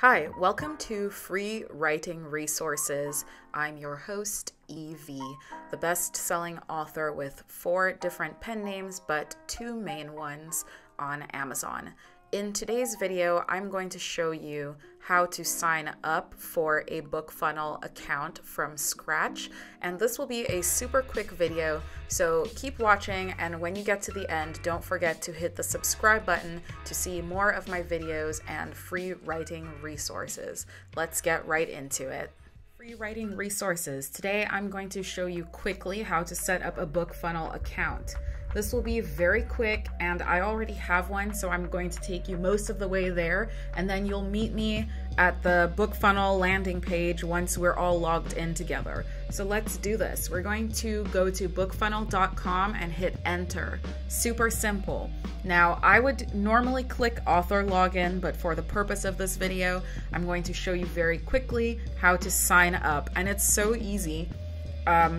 Hi, welcome to Free Writing Resources. I'm your host, Evie, the best-selling author with 4 different pen names, but 2 main ones on Amazon. In today's video, I'm going to show you how to sign up for a BookFunnel account from scratch, and this will be a super quick video, so keep watching, and when you get to the end, don't forget to hit the subscribe button to see more of my videos and free writing resources. Let's get right into it. Free writing resources. Today, I'm going to show you quickly how to set up a BookFunnel account. This will be very quick, and I already have one, so I'm going to take you most of the way there, and then you'll meet me at the BookFunnel landing page once we're all logged in together. So let's do this. We're going to go to bookfunnel.com and hit enter. Super simple. Now, I would normally click author login, but for the purpose of this video, I'm going to show you very quickly how to sign up, and it's so easy.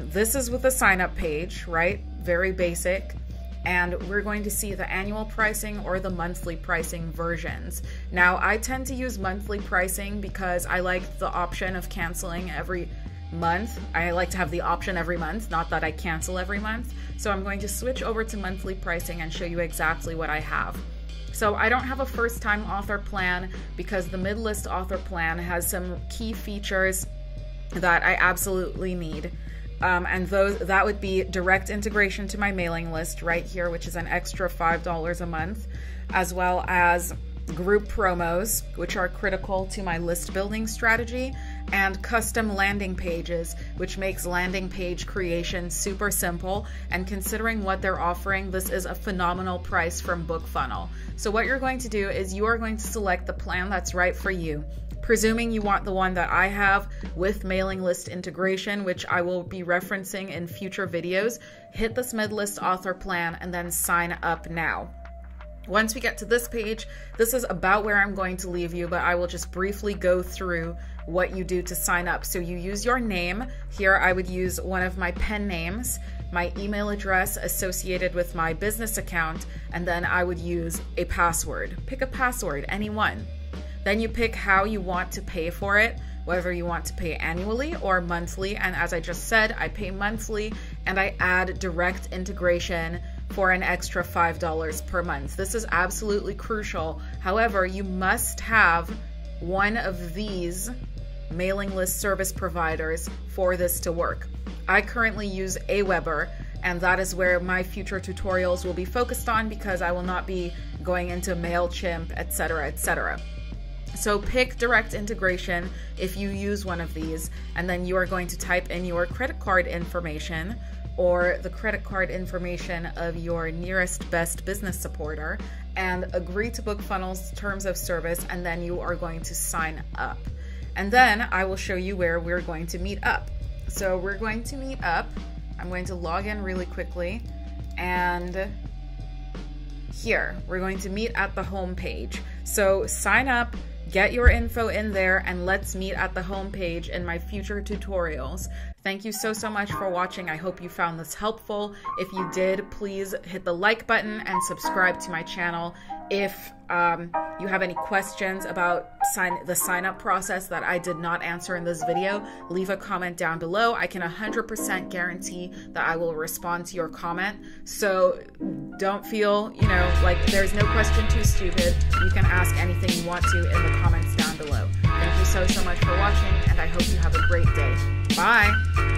This is with a sign up page, right? Very basic. And we're going to see the annual pricing or the monthly pricing versions. Now, I tend to use monthly pricing because I like the option of canceling every month. I like to have the option every month, not that I cancel every month. So I'm going to switch over to monthly pricing and show you exactly what I have. So I don't have a first-time author plan because the mid-list author plan has some key features that I absolutely need. And that would be direct integration to my mailing list right here, which is an extra $5 a month, as well as group promos, which are critical to my list building strategy, and custom landing pages, which makes landing page creation super simple. And considering what they're offering, this is a phenomenal price from BookFunnel. So what you're going to do is you are going to select the plan that's right for you. Presuming you want the one that I have with mailing list integration, which I will be referencing in future videos, hit this mid-list author plan and then sign up now. Once we get to this page, this is about where I'm going to leave you, but I will just briefly go through what you do to sign up. So you use your name. Here I would use one of my pen names, my email address associated with my business account, and then I would use a password. Pick a password, any one. Then you pick how you want to pay for it, whether you want to pay annually or monthly. And as I just said, I pay monthly and I add direct integration for an extra $5 per month. This is absolutely crucial. However, you must have one of these mailing list service providers for this to work. I currently use AWeber, and that is where my future tutorials will be focused on because I will not be going into MailChimp, etc., etc. So pick direct integration if you use one of these, and then you are going to type in your credit card information or the credit card information of your nearest best business supporter and agree to BookFunnel's terms of service, and then you are going to sign up. And then I will show you where we're going to meet up. So we're going to meet up. I'm going to log in really quickly, and here we're going to meet at the home page. So sign up, get your info in there, and let's meet at the homepage in my future tutorials. Thank you so much for watching. I hope you found this helpful. If you did, please hit the like button and subscribe to my channel. If you have any questions about the sign up process that I did not answer in this video, leave a comment down below. I can 100% guarantee that I will respond to your comment. So don't feel, like there's no question too stupid. You can ask anything you want to in the comments down below. Thank you so much for watching, and I hope you have a great day. Bye.